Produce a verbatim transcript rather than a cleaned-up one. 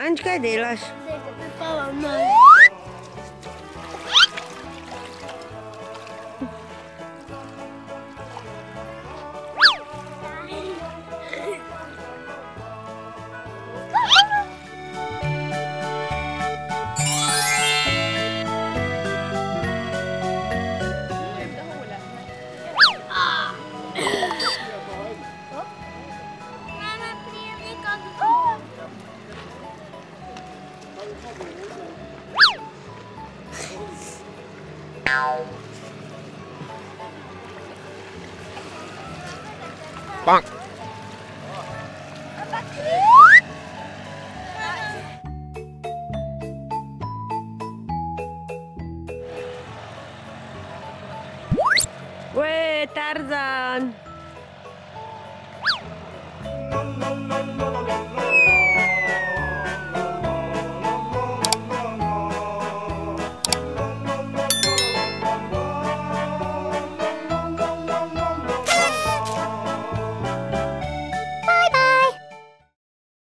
Ančka, kde děláš? Wait, Tarzan!